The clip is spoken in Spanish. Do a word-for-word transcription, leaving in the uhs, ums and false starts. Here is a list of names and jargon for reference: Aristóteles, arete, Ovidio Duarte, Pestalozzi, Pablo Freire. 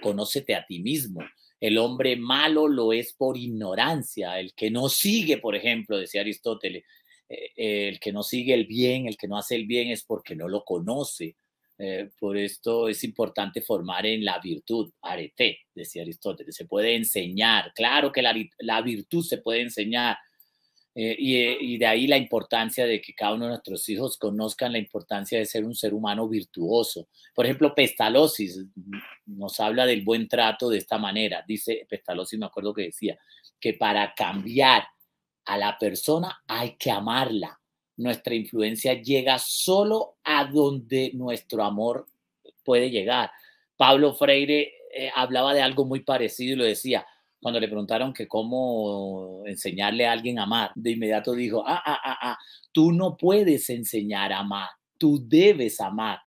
Conócete a ti mismo. El hombre malo lo es por ignorancia, el que no sigue, por ejemplo, decía Aristóteles, eh, eh, el que no sigue el bien, el que no hace el bien es porque no lo conoce. Eh, por esto es importante formar en la virtud, arete, decía Aristóteles, se puede enseñar, claro que la, la virtud se puede enseñar, eh, y, y de ahí la importancia de que cada uno de nuestros hijos conozcan la importancia de ser un ser humano virtuoso. Por ejemplo, Pestalozzi nos habla del buen trato de esta manera, dice Pestalozzi, me acuerdo que decía, que para cambiar a la persona hay que amarla. Nuestra influencia llega solo a donde nuestro amor puede llegar. Pablo Freire eh, hablaba de algo muy parecido y lo decía. Cuando le preguntaron que cómo enseñarle a alguien a amar, de inmediato dijo, ah, ah, ah, ah, tú no puedes enseñar a amar, tú debes amar.